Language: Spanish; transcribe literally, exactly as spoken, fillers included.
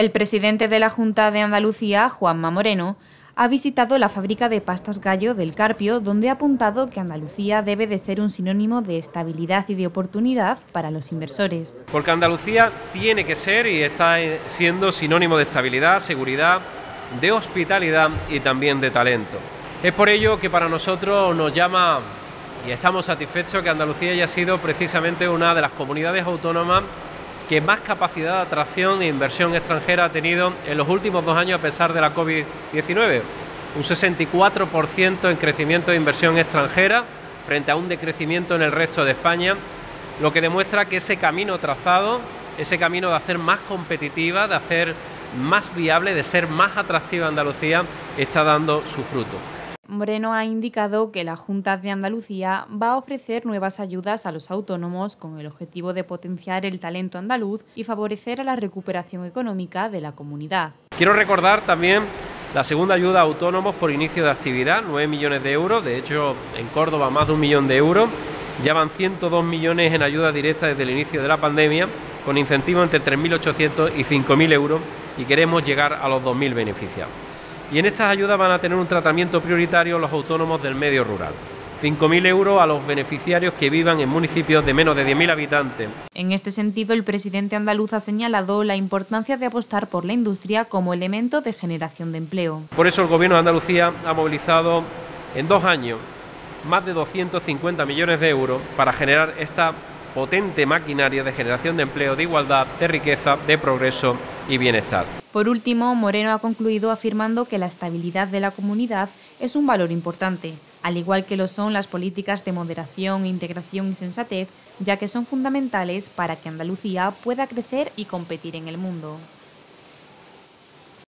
El presidente de la Junta de Andalucía, Juanma Moreno, ha visitado la fábrica de pastas Gallo del Carpio, donde ha apuntado que Andalucía debe de ser un sinónimo de estabilidad y de oportunidad para los inversores. Porque Andalucía tiene que ser y está siendo sinónimo de estabilidad, seguridad, de hospitalidad y también de talento. Es por ello que para nosotros nos llama y estamos satisfechos que Andalucía haya sido precisamente una de las comunidades autónomas que más capacidad de atracción e inversión extranjera ha tenido en los últimos dos años a pesar de la COVID diecinueve. Un sesenta y cuatro por ciento en crecimiento de inversión extranjera frente a un decrecimiento en el resto de España, lo que demuestra que ese camino trazado, ese camino de hacer más competitiva, de hacer más viable, de ser más atractiva Andalucía, está dando su fruto. Moreno ha indicado que la Junta de Andalucía va a ofrecer nuevas ayudas a los autónomos con el objetivo de potenciar el talento andaluz y favorecer a la recuperación económica de la comunidad. Quiero recordar también la segunda ayuda a autónomos por inicio de actividad, nueve millones de euros, de hecho en Córdoba más de un millón de euros, ya van ciento dos millones en ayudas directas desde el inicio de la pandemia, con incentivos entre tres mil ochocientos y cinco mil euros, y queremos llegar a los dos mil beneficiados. Y en estas ayudas van a tener un tratamiento prioritario los autónomos del medio rural. cinco mil euros a los beneficiarios que vivan en municipios de menos de diez mil habitantes. En este sentido, el presidente andaluz ha señalado la importancia de apostar por la industria como elemento de generación de empleo. Por eso el Gobierno de Andalucía ha movilizado en dos años más de doscientos cincuenta millones de euros para generar esta potente maquinaria de generación de empleo, de igualdad, de riqueza, de progreso y bienestar. Por último, Moreno ha concluido afirmando que la estabilidad de la comunidad es un valor importante, al igual que lo son las políticas de moderación, integración y sensatez, ya que son fundamentales para que Andalucía pueda crecer y competir en el mundo.